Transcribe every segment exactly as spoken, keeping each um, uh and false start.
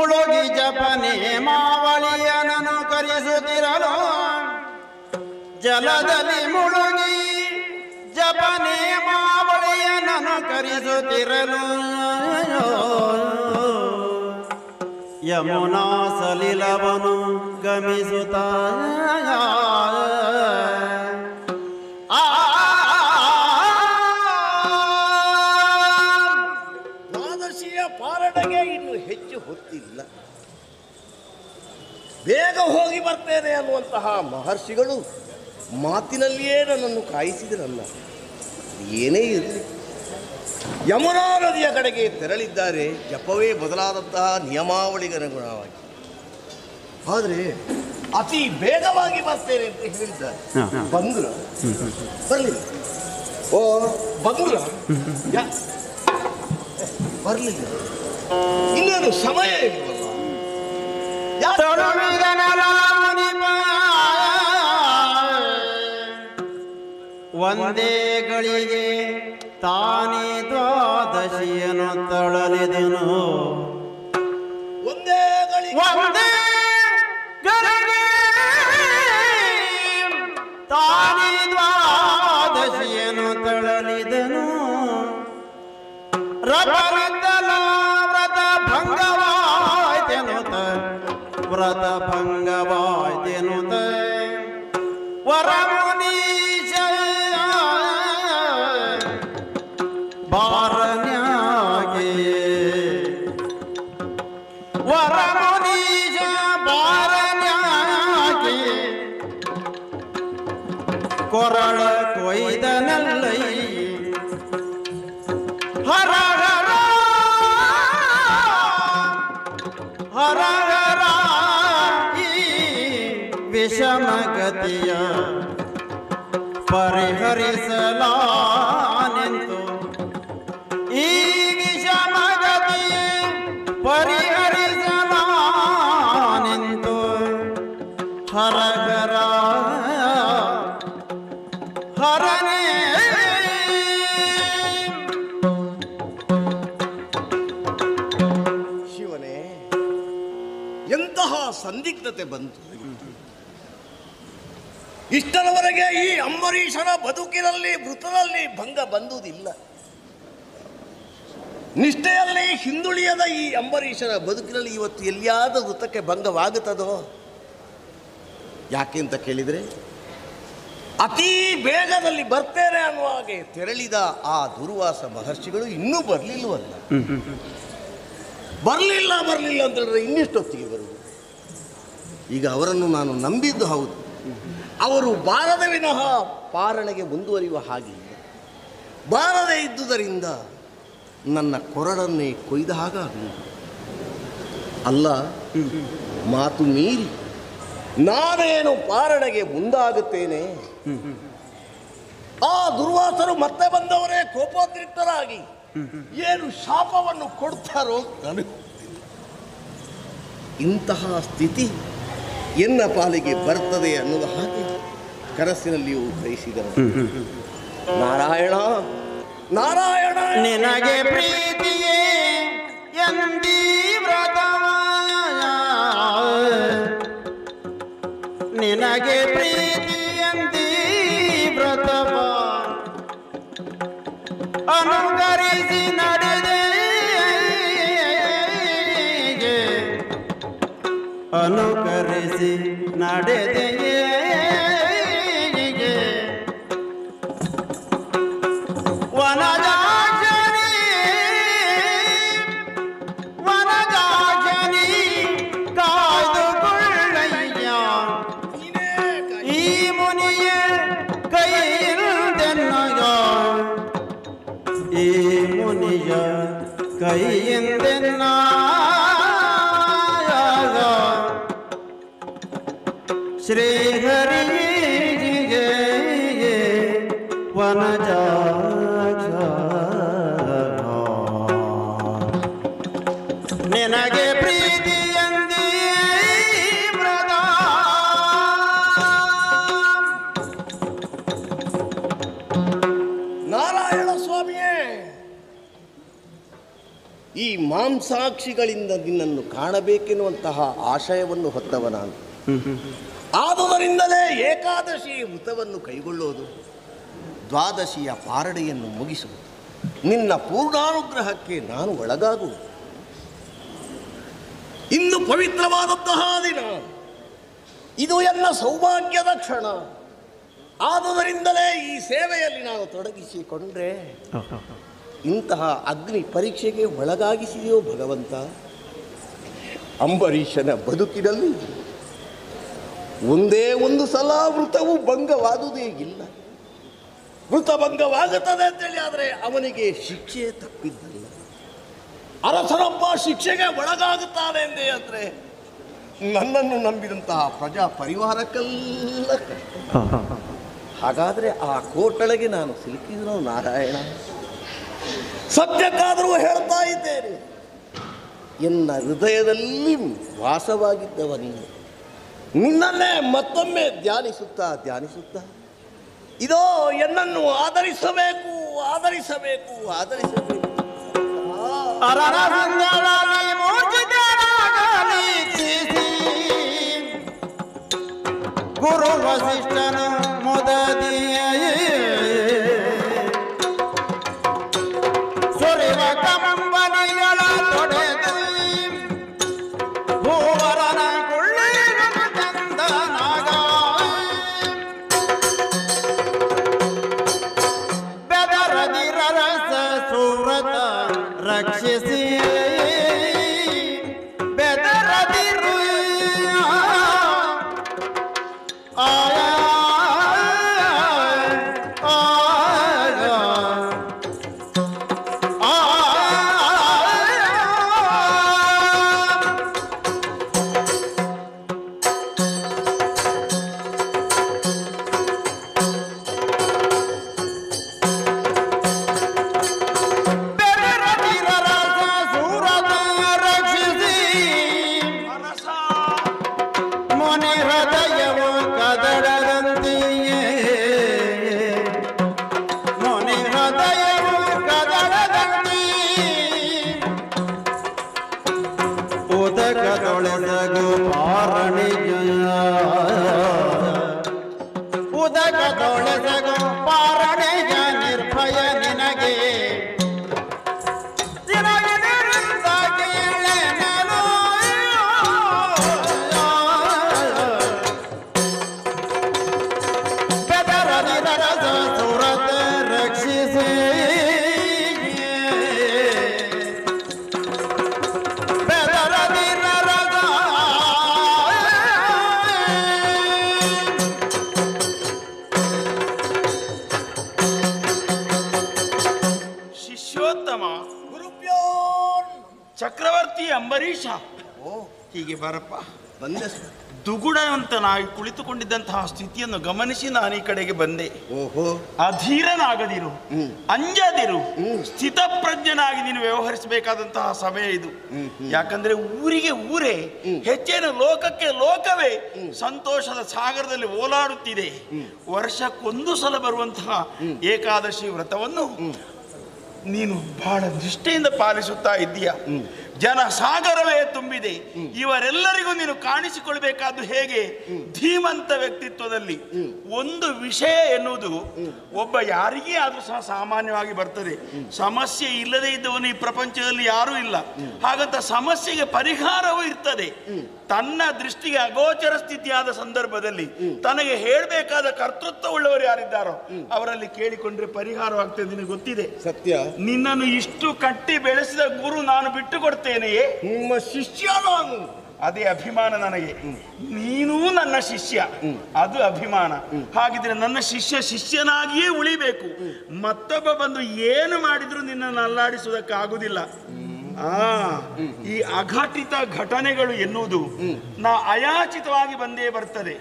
ಮುಳುಗಿ ಜಪನೆ ಮಾವಳಿಯನನ್ನು ಕರೆಸುತ್ತಿರಲು ಜಲದಲ್ಲಿ ಮುಳುಗಿ ಜಪನೆ ಮಾವಳಿಯನನ್ನು ಕರೆಸುತ್ತಿರಲು ಯಮುನಾ ಸಲಿಲವನು ಗಮಿಸುತ್ತ ಹೊತ್ತಿಲ್ಲ ಬೇಗ ಹೋಗಿ ಬರ್ತೇನೆ ಅನ್ನುವಂತಹ ಮಹರ್ಷಿಗಳು ಮಾತಿನಲ್ಲಿಯೇ ನನ್ನನ್ನು ಕಾಯಿಸಿದರಲ್ಲ. ಏನೇ ಇರಲಿ ಯಮುನಾ ನದಿಯ ಕಡೆಗೆ ತೆರಳಿದ್ದಾರೆ. ಜಪವೇ ಬದಲಾದಂತಹ ನಿಯಮಾವಳಿಗನುಗುಣವಾಗಿ. ಆದರೆ ಅತಿ ಬೇಗವಾಗಿ ಬರ್ತೇನೆ ಅಂತ ಹೇಳಿದ್ದಾರೆ. ಬಂದ್ರ ಬರಲಿಲ್ಲ. ಓ ಬಂದ್ರ ಬರಲಿಲ್ಲ. ಇನ್ನೇನು ಸಮಯ ಇರುವುದಲ್ಲ. ಒಂದೇ ಗಳಿಗೆ ತಾನೇ ದ್ವಾದಶಿಯನ್ನು ತಳಲಿದನು. ಒಂದೇ ಒಂದೇ ಗಳಿಗೆ ತಾನೇ ದ್ವಾದಶಿಯನ್ನು ತಳಲಿದನು. ವ್ರತ ಭಂಗವಾಯ್ತೆನುತ ವರಮುನೀಶ ಬಾರನ್ಯಾಗೆ ವರಮುನೀಶ ಬಾರನ್ಯಾಗೆ ಕೊರಳ ಕೊಯ್ದನಲ್ಲೈ ಹರ ಹರ ವಿಷಮಗತಿಯ ಪರಿಹರಿಸಲಾನೆಂತು ಈ ವಿಷಮಗತಿಯ ಪರಿಹರಿಸಲಾನೆಂತು ಹರಹರ ಹರನೇ ಶಿವನೇ. ಎಂತಹ ಸಂದಿಗ್ಧತೆ ಬಂತು. ಇಷ್ಟರವರೆಗೆ ಈ ಅಂಬರೀಷನ ಬದುಕಿನಲ್ಲಿ ಮೃತನಲ್ಲಿ ಭಂಗ ಬಂದುದಿಲ್ಲ. ನಿಷ್ಠೆಯಲ್ಲಿ ಹಿಂದುಳಿಯದ ಈ ಅಂಬರೀಷನ ಬದುಕಿನಲ್ಲಿ ಇವತ್ತು ಎಲ್ಲಿಯಾದ ವೃತಕ್ಕೆ ಭಂಗವಾಗುತ್ತದೋ? ಯಾಕೆ ಅಂತ ಕೇಳಿದರೆ ಅತಿ ಬೇಗದಲ್ಲಿ ಬರ್ತೇನೆ ಅನ್ನುವ ಹಾಗೆ ತೆರಳಿದ ಆ ದುರ್ವಾಸ ಮಹರ್ಷಿಗಳು ಇನ್ನೂ ಬರಲಿಲ್ಲವಲ್ಲ. ಬರಲಿಲ್ಲ ಬರಲಿಲ್ಲ ಅಂತ ಹೇಳಿದ್ರೆ ಇನ್ನಿಷ್ಟೊತ್ತಿಗೆ ಬರುವುದು. ಈಗ ಅವರನ್ನು ನಾನು ನಂಬಿದ್ದು ಹೌದು. ಅವರು ಬಾರದ ವಿನಃ ಪಾರಣೆಗೆ ಮುಂದುವರಿಯುವ ಹಾಗಿಲ್ಲ. ಬಾರದೇ ಇದ್ದುದರಿಂದ ನನ್ನ ಕೊರಡನ್ನೇ ಕೊಯ್ದ ಹಾಗ ಅಲ್ಲ. ಮಾತು ಮೀರಿ ನಾನೇನು ಪಾರಣೆಗೆ ಮುಂದಾಗುತ್ತೇನೆ. ಆ ದುರ್ವಾಸರು ಮತ್ತೆ ಬಂದವರೇ ಕೋಪೋದ್ರಿಕ್ತರಾಗಿ ಏನು ಶಾಪವನ್ನು ಕೊಡ್ತಾರೋ ನನಗೆ. ಇಂತಹ ಸ್ಥಿತಿ ಎನ್ನ ಪಾಲಿಗೆ ಬರ್ತದೆ ಅನ್ನುವ ಹಾಗೆ ಕನಸಿನಲ್ಲಿಯೂ ಗ್ರಹಿಸಿದರು. ನಾರಾಯಣ ನಾರಾಯಣ ನಿನಗೆ ಪ್ರೀತಿಯೇ ಎಂದೀ ವ್ರತವ ನಿನಗೆ ಪ್ರೀತಿ ಎಂದೀ ವ್ರತವ ಅನುಕರಿಸಿ ನಡೆದೆ ಅನುಕರಿಸಿ ನಡೆದೆಯೇ ವನದಾಸನಿ ವನದಾಸನಿ ಕಾಯ್ದುಕೊಳ್ಳಯ್ಯ ಈ ಮುನಿಯ ಕೈಯಿಂದೆನ್ನಗ ಈ ಮುನಿಯ ಕೈಯಿಂದೆನ್ನ ಶ್ರೀ ಹರಿಗೆ ವನಜ ನಿನಗೆ ಪ್ರೀತಿಯಂದಿ ವ್ರತ ನಾರಾಯಣ ಸ್ವಾಮಿಯೇ. ಈ ಈ ಮಾಂಸಾಕ್ಷಿಗಳಿಂದ ನಿನ್ನನ್ನು ಕಾಣಬೇಕೆನ್ನುವಂತಹ ಆಶಯವನ್ನು ಹೊತ್ತವನಾನು. ಆದುದರಿಂದಲೇ ಏಕಾದಶಿ ವ್ರತವನ್ನು ಕೈಗೊಳ್ಳೋದು, ದ್ವಾದಶಿಯ ಪಾರಡೆಯನ್ನು ಮುಗಿಸುವುದು, ನಿನ್ನ ಪೂರ್ಣಾನುಗ್ರಹಕ್ಕೆ ನಾನು ಒಳಗಾಗುವುದು. ಇನ್ನು ಪವಿತ್ರವಾದಂತಹ ದಿನ ಇದು, ಎಲ್ಲ ಸೌಭಾಗ್ಯದ ಕ್ಷಣ. ಆದುದರಿಂದಲೇ ಈ ಸೇವೆಯಲ್ಲಿ ನಾನು ತೊಡಗಿಸಿಕೊಂಡ್ರೆ ಇಂತಹ ಅಗ್ನಿ ಪರೀಕ್ಷೆಗೆ ಒಳಗಾಗಿಸಿದೆಯೋ ಭಗವಂತ. ಅಂಬರೀಷನ ಬದುಕಿನಲ್ಲಿ ಒಂದೇ ಒಂದು ಸಲ ವೃತವು ಭಂಗವಾದುದೇ ಇಲ್ಲ. ವೃತ ಭಂಗವಾಗುತ್ತದೆ ಅಂತೇಳಿ ಆದರೆ ಅವನಿಗೆ ಶಿಕ್ಷೆ ತಪ್ಪಿದ್ದಲ್ಲ. ಅರಸನೊಬ್ಬ ಶಿಕ್ಷೆಗೆ ಒಳಗಾಗುತ್ತಾನೆ ಎಂದೇ ಆದರೆ ನನ್ನನ್ನು ನಂಬಿದಂತಹ ಪ್ರಜಾ ಪರಿವಾರಕ್ಕೆಲ್ಲ ಕಷ್ಟ. ಹಾಗಾದರೆ ಆ ಕೋಟಳೆಗೆ ನಾನು ಸಿಲುಕಿದನು ನಾರಾಯಣ. ಸತ್ಯಕ್ಕಾದರೂ ಹೇಳ್ತಾ ಇದ್ದೇನೆ, ಎನ್ನ ಹೃದಯದಲ್ಲಿ ವಾಸವಾಗಿದ್ದವ ನೀನು. ನಿನ್ನನ್ನೇ ಮತ್ತೊಮ್ಮೆ ಧ್ಯಾನಿಸುತ್ತಾ ಧ್ಯಾನಿಸುತ್ತಾ ಇದೋ ಎನ್ನನ್ನು ಆಧರಿಸಬೇಕು ಆಧರಿಸಬೇಕು ಆಧರಿಸಬೇಕು. ಗುರು ವಸಿಷ್ಠನ ಮೊದಲಿಯ ಅಂಬರೀಷ. ಓ ಹೀಗೆ ಬಾರಪ್ಪ ಬಂದೆ. ದುಗುಡವಂತನಾಗಿ ಕುಳಿತುಕೊಂಡಿದ್ದಂತಹ ಸ್ಥಿತಿಯನ್ನು ಗಮನಿಸಿ ನಾನು ಈ ಕಡೆಗೆ ಬಂದೆ. ಓಹೋ, ಅಧೀರನಾಗದಿರು, ಅಂಜದಿರು, ಸ್ಥಿತ ಪ್ರಜ್ಞನಾಗಿ ನೀನು ವ್ಯವಹರಿಸಬೇಕಾದಂತಹ ಸಮಯ ಇದು. ಯಾಕಂದ್ರೆ ಊರಿಗೆ ಊರೇ, ಹೆಚ್ಚೇನು ಲೋಕಕ್ಕೆ ಲೋಕವೇ ಸಂತೋಷದ ಸಾಗರದಲ್ಲಿ ಓಲಾಡುತ್ತಿದೆ. ವರ್ಷಕ್ಕೊಂದು ಸಲ ಬರುವಂತಹ ಏಕಾದಶಿ ವ್ರತವನ್ನು ನೀನು ಬಹಳ ನಿಷ್ಠೆಯಿಂದ ಪಾಲಿಸುತ್ತಾ ಇದ್ದೀಯ. ಜನ ಸಾಗರವೇ ತುಂಬಿದೆ. ಇವರೆಲ್ಲರಿಗೂ ನೀನು ಕಾಣಿಸಿಕೊಳ್ಬೇಕಾದ್ದು ಹೇಗೆ? ಧೀಮಂತ ವ್ಯಕ್ತಿತ್ವದಲ್ಲಿ. ಒಂದು ವಿಷಯ ಎನ್ನುವುದು ಒಬ್ಬ ಯಾರಿಗೇ ಆದರೂ ಸಹ ಸಾಮಾನ್ಯವಾಗಿ ಬರ್ತದೆ. ಸಮಸ್ಯೆ ಇಲ್ಲದೇ ಇದ್ದವನು ಈ ಪ್ರಪಂಚದಲ್ಲಿ ಯಾರೂ ಇಲ್ಲ. ಹಾಗಂತ ಸಮಸ್ಯೆಗೆ ಪರಿಹಾರವೂ ಇರ್ತದೆ. ತನ್ನ ದೃಷ್ಟಿಗೆ ಅಗೋಚರ ಸ್ಥಿತಿಯಾದ ಸಂದರ್ಭದಲ್ಲಿ ತನಗೆ ಹೇಳಬೇಕಾದ ಕರ್ತೃತ್ವ ಉಳ್ಳವರು ಯಾರಿದ್ದಾರೋ ಅವರಲ್ಲಿ ಕೇಳಿಕೊಂಡ್ರೆ ಪರಿಹಾರವಾಗ್ತದೆ. ನಿನಗೆ ಗೊತ್ತಿದೆ ಸತ್ಯ. ನಿನ್ನನ್ನು ಇಷ್ಟು ಕಟ್ಟಿ ಬೆಳೆಸಿದ ಗುರು ನಾನು ಬಿಟ್ಟು ಕೊಡ್ತೇನೆಯೇ? ನಿಮ್ಮ ಶಿಷ್ಯನೋ? ಅದೇ ಅಭಿಮಾನ ನನಗೆ. ನೀನೂ ನನ್ನ ಶಿಷ್ಯ, ಅದು ಅಭಿಮಾನ. ಹಾಗಿದ್ರೆ ನನ್ನ ಶಿಷ್ಯ ಶಿಷ್ಯನಾಗಿಯೇ ಉಳಿಬೇಕು. ಮತ್ತೊಬ್ಬ ಬಂದು ಏನು ಮಾಡಿದ್ರು ನಿನ್ನನ್ನು ಅಲ್ಲಾಡಿಸುವುದಕ್ಕಾಗುವುದಿಲ್ಲ. ಆ ಈ ಅಘಟಿತ ಘಟನೆಗಳು ಎನ್ನುವುದು ನಾ ಅಯಾಚಿತವಾಗಿ ಬಂದೇ ಬರ್ತದೆ.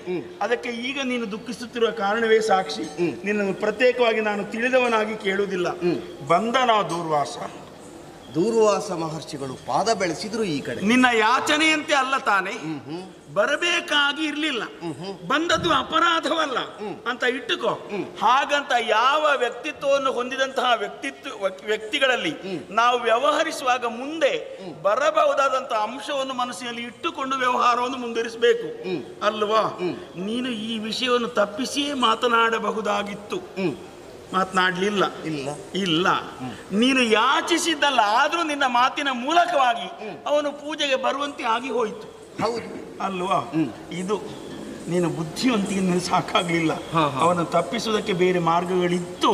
ಅದಕ್ಕೆ ಈಗ ನೀನು ದುಃಖಿಸುತ್ತಿರುವ ಕಾರಣವೇ ಸಾಕ್ಷಿ. ನಿನ್ನನ್ನು ಪ್ರತ್ಯೇಕವಾಗಿ ನಾನು ತಿಳಿದವನಾಗಿ ಕೇಳುವುದಿಲ್ಲ. ಬಂದ ನಾವು ದೂರ್ವಾಸ ದೂರ್ವಾಸ ಮಹರ್ಷಿಗಳು ಪಾದ ಬೆಳೆಸಿದ್ರು ಈ ಕಡೆ. ನಿನ್ನ ಯಾಚನೆಯಂತೆ ಅಲ್ಲ ತಾನೆ, ಬರಬೇಕಾಗಿರಲಿಲ್ಲ, ಬಂದದ್ದು ಅಪರಾಧವಲ್ಲ ಅಂತ ಇಟ್ಟುಕೋ. ಹಾಗಂತ ಯಾವ ವ್ಯಕ್ತಿತ್ವವನ್ನು ಹೊಂದಿದಂತಹ ವ್ಯಕ್ತಿತ್ವ ವ್ಯಕ್ತಿಗಳಲ್ಲಿ ನಾವು ವ್ಯವಹರಿಸುವಾಗ ಮುಂದೆ ಬರಬಹುದಾದಂತಹ ಅಂಶವನ್ನು ಮನಸ್ಸಿನಲ್ಲಿ ಇಟ್ಟುಕೊಂಡು ವ್ಯವಹಾರವನ್ನು ಮುಂದುವರಿಸಬೇಕು ಅಲ್ವಾ. ನೀನು ಈ ವಿಷಯವನ್ನು ತಪ್ಪಿಸಿಯೇ ಮಾತನಾಡಬಹುದಾಗಿತ್ತು, ಮಾತನಾಡಲಿಲ್ಲ. ಇಲ್ಲ ಇಲ್ಲ ನೀನು ಯಾಚಿಸಿದ್ದಲ್ಲ, ಆದರೂ ನಿನ್ನ ಮಾತಿನ ಮೂಲಕವಾಗಿ ಅವನು ಪೂಜೆಗೆ ಬರುವಂತೆ ಆಗಿ ಹೋಯಿತು. ಹೌದು ಅಲ್ವಾ. ಇದು ನೀನು ಬುದ್ಧಿವಂತಿಗೆ ಸಾಕಾಗಲಿಲ್ಲ, ಅವನು ತಪ್ಪಿಸುವುದಕ್ಕೆ ಬೇರೆ ಮಾರ್ಗಗಳಿತ್ತು,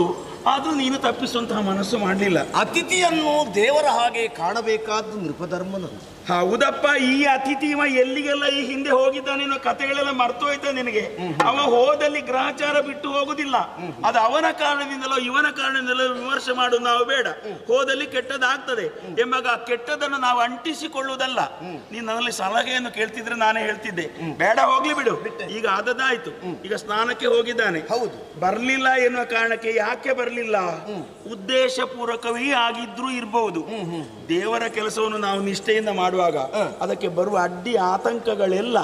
ಆದರೂ ನೀನು ತಪ್ಪಿಸುವಂತಹ ಮನಸ್ಸು ಮಾಡಲಿಲ್ಲ. ಅತಿಥಿಯನ್ನು ದೇವರ ಹಾಗೆ ಕಾಣಬೇಕಾದ್ದು ನೃಪಧರ್ಮನದು. ಹೌದಪ್ಪ, ಈ ಅತಿಥಿ ಇವ ಎಲ್ಲಿಗೆಲ್ಲ ಈ ಹಿಂದೆ ಹೋಗಿದ್ದಾನೇನೋ ಕಥೆಗಳೆಲ್ಲ ಮರ್ತೋಯ್ತ ನಿನಗೆ. ಅವ ಹೋದಲ್ಲಿ ಗ್ರಹಚಾರ ಬಿಟ್ಟು ಹೋಗುದಿಲ್ಲ, ಅದು ಅವನ ಕಾರಣದಿಂದಲೋ ಇವನ ಕಾರಣದಿಂದಲೋ ವಿಮರ್ಶೆ ಮಾಡುವುದು ನಾವು ಬೇಡ. ಹೋದಲ್ಲಿ ಕೆಟ್ಟದಾಗ್ತದೆ ಎಂಬಾಗ ಆ ಕೆಟ್ಟದನ್ನು ನಾವು ಅಂಟಿಸಿಕೊಳ್ಳುವುದಲ್ಲ. ನೀನು ನನ್ನಲ್ಲಿ ಸಲಹೆಯನ್ನು ಕೇಳ್ತಿದ್ರೆ ನಾನೇ ಹೇಳ್ತಿದ್ದೆ ಬೇಡ ಹೋಗ್ಲಿ ಬಿಡು, ಈಗ ಆದದಾಯ್ತು, ಈಗ ಸ್ನಾನಕ್ಕೆ ಹೋಗಿದ್ದಾನೆ. ಹೌದು, ಬರ್ಲಿಲ್ಲ ಎನ್ನುವ ಕಾರಣಕ್ಕೆ ಯಾಕೆ ಬರ್ಲಿಲ್ಲ, ಉದ್ದೇಶ ಪೂರ್ವಕವೇ ಆಗಿದ್ರೂ ಇರಬಹುದು. ದೇವರ ಕೆಲಸವನ್ನು ನಾವು ನಿಷ್ಠೆಯಿಂದ ಮಾಡುವಾಗ ಅದಕ್ಕೆ ಬರುವ ಅಡ್ಡಿ ಆತಂಕಗಳೆಲ್ಲ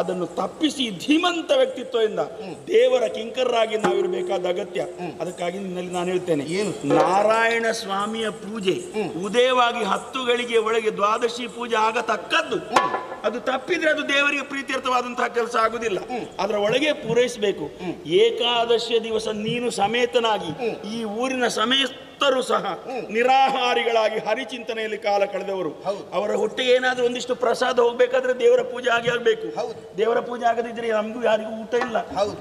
ಅದನ್ನು ತಪ್ಪಿಸಿ ಧೀಮಂತ ವ್ಯಕ್ತಿತ್ವದಿಂದ ದೇವರ ಕಿಂಕರರಾಗಿ ನಾವಿರಬೇಕಾದ ಅಗತ್ಯ. ಅದಕ್ಕಾಗಿ ನಿನ್ನಲ್ಲಿ ನಾನು ಹೇಳ್ತೇನೆ, ನಾರಾಯಣ ಸ್ವಾಮಿಯ ಪೂಜೆ ಉದಯವಾಗಿ ಹತ್ತು ಗಳಿಗೆ ಒಳಗೆ ದ್ವಾದಶಿ ಪೂಜೆ ಆಗತಕ್ಕದ್ದು. ಅದು ತಪ್ಪಿದ್ರೆ ಅದು ದೇವರಿಗೆ ಪ್ರೀತ್ಯರ್ಥವಾದಂತಹ ಕೆಲಸ ಆಗುದಿಲ್ಲ, ಅದರ ಒಳಗೆ ಪೂರೈಸಬೇಕು. ಏಕಾದಶಿಯ ದಿವಸ ನೀನು ಸಮೇತನಾಗಿ ಈ ಊರಿನ ಸಮೇತರು ಸಹ ನಿರಾಹಾರಿಗಳಾಗಿ ಹರಿಚಿಂತನೆಯಲ್ಲಿ ಕಾಲ ಕಳೆದವರು. ಅವರ ಹೊಟ್ಟೆಗೆ ಏನಾದ್ರೂ ಒಂದಿಷ್ಟು ಪ್ರಸಾದ ಹೋಗ್ಬೇಕಾದ್ರೆ ದೇವರ ಪೂಜೆ ಆಗಿ ಆಗ್ಬೇಕು. ದೇವರ ಪೂಜೆ ಆಗದಿದ್ರೆ ನಮಗೂ ಯಾರಿಗೂ ಊಟ ಇಲ್ಲ.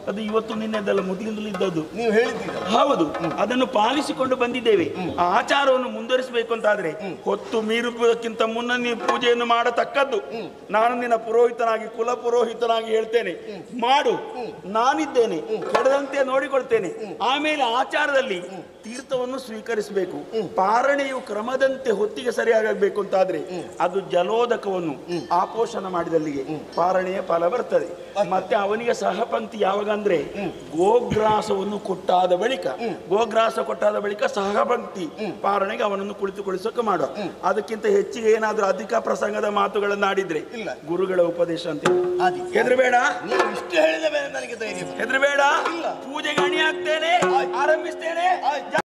ಅದು ಇವತ್ತು ನಿನ್ನೆದಲ್ಲ, ಮೊದಲಿಂದಲೂ ಇದ್ದದ್ದು. ನೀವು ಹೇಳಿದ್ದೀರಿ, ಹೌದು, ಅದನ್ನು ಪಾಲಿಸಿಕೊಂಡು ಬಂದಿದ್ದೇವೆ. ಆ ಆಚಾರವನ್ನು ಮುಂದುವರಿಸಬೇಕು ಅಂತಾದ್ರೆ ಹೊತ್ತು ಮೀರುವುದಕ್ಕಿಂತ ಮುನ್ನ ನೀವು ಪೂಜೆಯನ್ನು ಮಾಡತಕ್ಕದ್ದು. ನಾನು ನಿನ್ನ ಪುರೋಹಿತನಾಗಿ ಕುಲ ಪುರೋಹಿತನಾಗಿ ಹೇಳ್ತೇನೆ, ಮಾಡು, ನಾನಿದ್ದೇನೆ, ಕಡದಂತೆ ನೋಡಿಕೊಳ್ತೇನೆ. ಆಮೇಲೆ ಆಚಾರದಲ್ಲಿ ತೀರ್ಥವನ್ನು ಸ್ವೀಕರಿಸಬೇಕು. ಪಾರಣೆಯು ಕ್ರಮದಂತೆ ಹೊತ್ತಿಗೆ ಸರಿಯಾಗಬೇಕು ಅಂತಾದ್ರೆ ಅದು ಜಲೋದಕವನ್ನು ಆಪೋಷಣ ಮಾಡಿದಲ್ಲಿಗೆ ಪಾರಣೆಯ ಫಲ ಬರ್ತದೆ. ಮತ್ತೆ ಅವನಿಗೆ ಸಹಪಂಕ್ತಿ ಯಾವಾಗ ಅಂದ್ರೆ ಗೋಗ್ರಾಸವನ್ನು ಕೊಟ್ಟಾದ ಬಳಿಕ, ಗೋಗ್ರಾಸ ಕೊಟ್ಟಾದ ಬಳಿಕ ಸಹಪಂಕ್ತಿ ಪಾರಣೆಗೆ ಅವನನ್ನು ಕುಳಿತುಕೊಳಿಸೋಕೆ ಮಾಡುವ. ಅದಕ್ಕಿಂತ ಹೆಚ್ಚಿಗೆ ಏನಾದ್ರೂ ಅಧಿಕ ಪ್ರಸಂಗದ ಮಾತುಗಳನ್ನು ಆಡಿದ್ರೆ ಗುರುಗಳ ಉಪದೇಶ ಅಂತ ಹೆದರಬೇಡ. ಇಷ್ಟು ಹೇಳಿದ ಮೇಲೆ ನನಗೆ ಧೈರ್ಯ, ಹೆದರಬೇಡ. ಪೂಜೆ ಗಣಿ ಹಾಕ್ತೇನೆ, ಆರಂಭಿಸ್ತೇನೆ.